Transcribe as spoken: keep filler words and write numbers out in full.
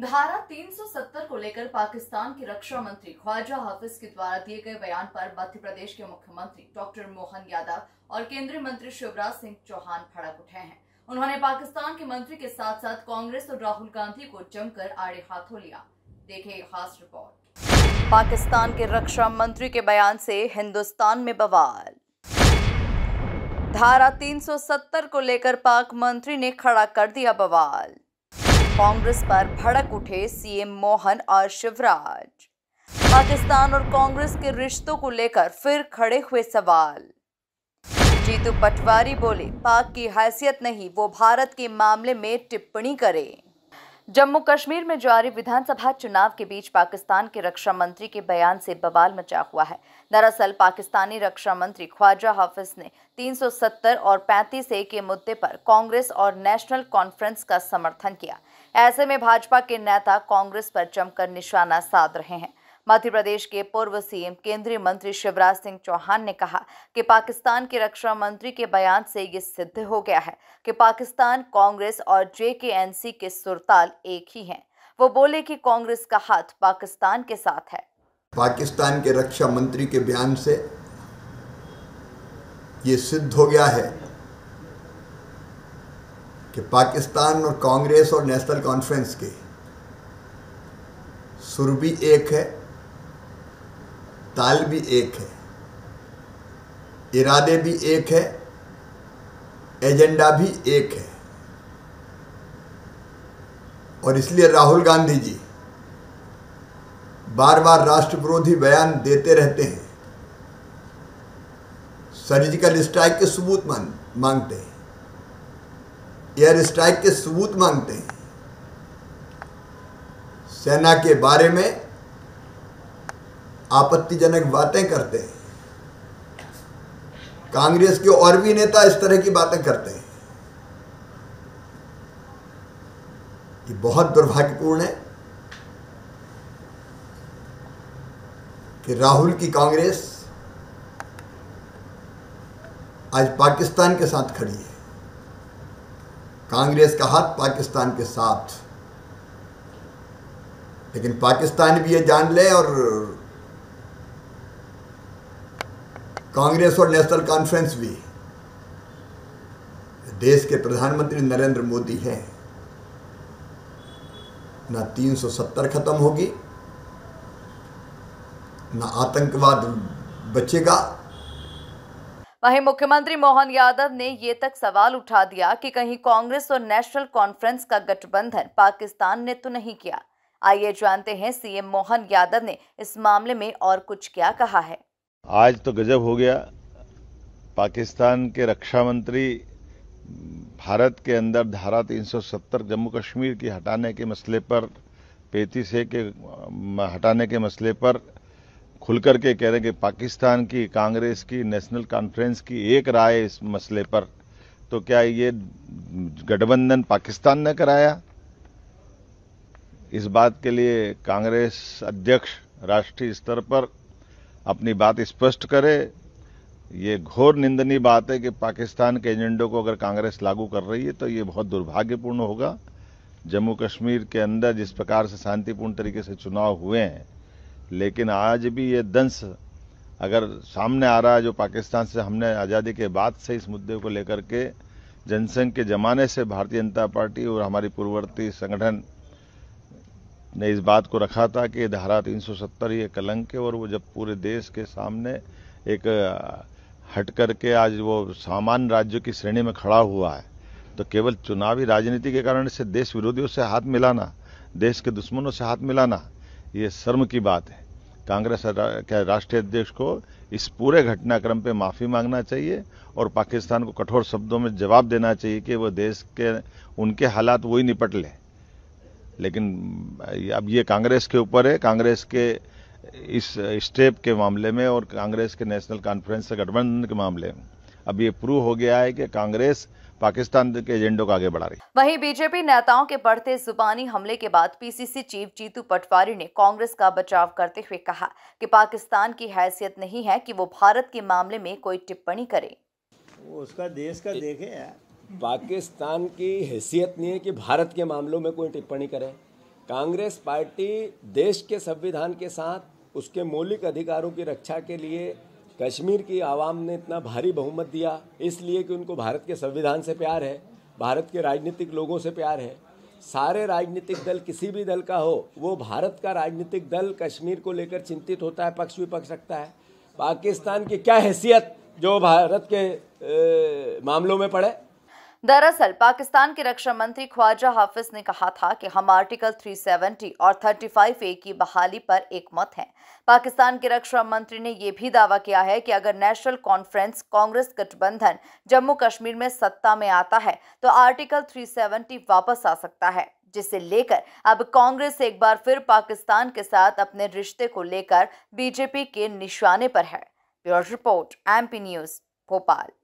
धारा तीन सौ सत्तर को लेकर पाकिस्तान के रक्षा मंत्री ख्वाजा हाफिज के द्वारा दिए गए बयान पर मध्य प्रदेश के मुख्यमंत्री डॉक्टर मोहन यादव और केंद्रीय मंत्री शिवराज सिंह चौहान भड़क उठे हैं। उन्होंने पाकिस्तान के मंत्री के साथ साथ कांग्रेस और राहुल गांधी को जमकर आड़े हाथों लिया। देखें खास रिपोर्ट। पाकिस्तान के रक्षा मंत्री के बयान से हिंदुस्तान में बवाल। धारा तीन सौ सत्तर को लेकर पाक मंत्री ने खड़ा कर दिया बवाल। कांग्रेस पर भड़क उठे सीएम मोहन और शिवराज। पाकिस्तान और कांग्रेस के रिश्तों को लेकर फिर खड़े हुए सवाल। जीतू पटवारी बोले, पाक की हैसियत नहीं, वो भारत के मामले में टिप्पणी करे। जम्मू कश्मीर में जारी विधानसभा चुनाव के बीच पाकिस्तान के रक्षा मंत्री के बयान से बवाल मचा हुआ है। दरअसल पाकिस्तानी रक्षा मंत्री ख्वाजा हाफिज ने तीन सौ सत्तर और पैंतीस ए के मुद्दे पर कांग्रेस और नेशनल कॉन्फ्रेंस का समर्थन किया। ऐसे में भाजपा के नेता कांग्रेस पर जमकर निशाना साध रहे हैं। मध्य प्रदेश के पूर्व सीएम केंद्रीय मंत्री शिवराज सिंह चौहान ने कहा कि पाकिस्तान के रक्षा मंत्री के बयान से ये सिद्ध हो गया है कि पाकिस्तान, कांग्रेस और जेकेएनसी के सुरताल एक ही हैं। वो बोले कि कांग्रेस का हाथ पाकिस्तान के साथ है। पाकिस्तान के रक्षा मंत्री के बयान से ये सिद्ध हो गया है कि पाकिस्तान और कांग्रेस और नेशनल कॉन्फ्रेंस के सुर भी एक है, ताल भी एक है, इरादे भी एक है, एजेंडा भी एक है। और इसलिए राहुल गांधी जी बार बार राष्ट्र विरोधी बयान देते रहते हैं, सर्जिकल स्ट्राइक के सबूत मांगते हैं, एयर स्ट्राइक के सबूत मांगते हैं, सेना के बारे में आपत्तिजनक बातें करते हैं। कांग्रेस के और भी नेता इस तरह की बातें करते हैं। ये बहुत दुर्भाग्यपूर्ण है कि राहुल की कांग्रेस आज पाकिस्तान के साथ खड़ी है। कांग्रेस का हाथ पाकिस्तान के साथ, लेकिन पाकिस्तान भी ये जान ले और कांग्रेस और नेशनल कॉन्फ्रेंस भी, देश के प्रधानमंत्री नरेंद्र मोदी हैं, ना तीन सौ सत्तर खत्म होगी, ना आतंकवाद बचेगा। वहीं मुख्यमंत्री मोहन यादव ने ये तक सवाल उठा दिया कि कहीं कांग्रेस और नेशनल कॉन्फ्रेंस का गठबंधन पाकिस्तान ने तो नहीं किया। आइए जानते हैं सीएम मोहन यादव ने इस मामले में और कुछ क्या कहा है। आज तो गजब हो गया। पाकिस्तान के रक्षा मंत्री भारत के अंदर धारा तीन सौ सत्तर जम्मू कश्मीर की हटाने के मसले पर, पैंतीस ए के हटाने के मसले पर खुलकर के कह रहे हैं कि पाकिस्तान की, कांग्रेस की, नेशनल कॉन्फ्रेंस की एक राय इस मसले पर। तो क्या ये गठबंधन पाकिस्तान ने कराया? इस बात के लिए कांग्रेस अध्यक्ष राष्ट्रीय स्तर पर अपनी बात स्पष्ट करे। ये घोर निंदनीय बात है कि पाकिस्तान के एजेंडों को अगर कांग्रेस लागू कर रही है तो ये बहुत दुर्भाग्यपूर्ण होगा। जम्मू कश्मीर के अंदर जिस प्रकार से शांतिपूर्ण तरीके से चुनाव हुए हैं, लेकिन आज भी ये दंश अगर सामने आ रहा है जो पाकिस्तान से हमने आज़ादी के बाद से इस मुद्दे को लेकर के जनसंघ के जमाने से भारतीय जनता पार्टी और हमारी पूर्ववर्ती संगठन ने इस बात को रखा था कि धारा तीन सौ सत्तर ये कलंक है। और वो जब पूरे देश के सामने एक हट करके आज वो सामान्य राज्यों की श्रेणी में खड़ा हुआ है, तो केवल चुनावी राजनीति के कारण से देश विरोधियों से हाथ मिलाना, देश के दुश्मनों से हाथ मिलाना, ये शर्म की बात है। कांग्रेस के राष्ट्रीय अध्यक्ष को इस पूरे घटनाक्रम पे माफ़ी मांगना चाहिए और पाकिस्तान को कठोर शब्दों में जवाब देना चाहिए कि वो देश के उनके हालात वही निपट लें। लेकिन अब ये कांग्रेस के ऊपर है, कांग्रेस के इस स्टेप के मामले में और कांग्रेस के नेशनल कॉन्फ्रेंस से गठबंधन के मामले में अब ये प्रूव हो गया है कि कांग्रेस पाकिस्तान के एजेंडों को आगे बढ़ा रही। वहीं बीजेपी नेताओं के बढ़ते जुबानी हमले के बाद पीसीसी चीफ जीतू पटवारी ने कांग्रेस का बचाव करते हुए कहा कि पाकिस्तान की हैसियत नहीं है कि वो भारत के मामले में कोई टिप्पणी करे। उसका देश का देखे यार। पाकिस्तान की हैसियत नहीं है कि भारत के मामलों में कोई टिप्पणी करे। कांग्रेस पार्टी देश के संविधान के साथ उसके मौलिक अधिकारों की रक्षा के लिए कश्मीर की आवाम ने इतना भारी बहुमत दिया, इसलिए कि उनको भारत के संविधान से प्यार है, भारत के राजनीतिक लोगों से प्यार है। सारे राजनीतिक दल, किसी भी दल का हो, वो भारत का राजनीतिक दल कश्मीर को लेकर चिंतित होता है, पक्ष विपक्ष रखता है। पाकिस्तान की क्या हैसियत जो भारत के ए, मामलों में पड़े। दरअसल पाकिस्तान के रक्षा मंत्री ख्वाजा हाफिज ने कहा था कि हम आर्टिकल तीन सौ सत्तर और पैंतीस ए की बहाली पर एकमत हैं। पाकिस्तान के रक्षा मंत्री ने यह भी दावा किया है कि अगर नेशनल कॉन्फ्रेंस कांग्रेस गठबंधन जम्मू कश्मीर में सत्ता में आता है तो आर्टिकल तीन सौ सत्तर वापस आ सकता है, जिसे लेकर अब कांग्रेस एक बार फिर पाकिस्तान के साथ अपने रिश्ते को लेकर बीजेपी के निशाने पर है। Bureau report, MP news, Bhopal.